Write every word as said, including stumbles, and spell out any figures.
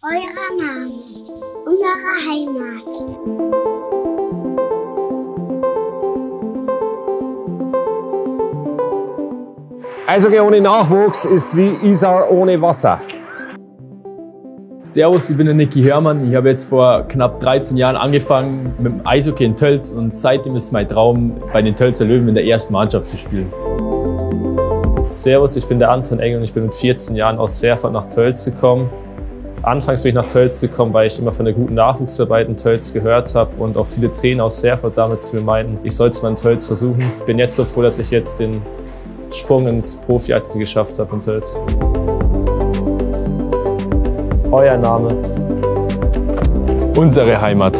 Eurer Name, unsere Heimat. Eishockey ohne Nachwuchs ist wie Isar ohne Wasser. Servus, ich bin der Niki Hörmann. Ich habe jetzt vor knapp dreizehn Jahren angefangen mit dem Eishockey in Tölz und seitdem ist mein Traum, bei den Tölzer Löwen in der ersten Mannschaft zu spielen. Servus, ich bin der Anton Engel und ich bin mit vierzehn Jahren aus Serfa nach Tölz gekommen. Anfangs bin ich nach Tölz gekommen, weil ich immer von der guten Nachwuchsarbeit in Tölz gehört habe und auch viele Trainer aus Herford damals zu mir meinten, ich soll es mal in Tölz versuchen. Ich bin jetzt so froh, dass ich jetzt den Sprung ins Profi-Eishockey geschafft habe in Tölz. Euer Name. Unsere Heimat.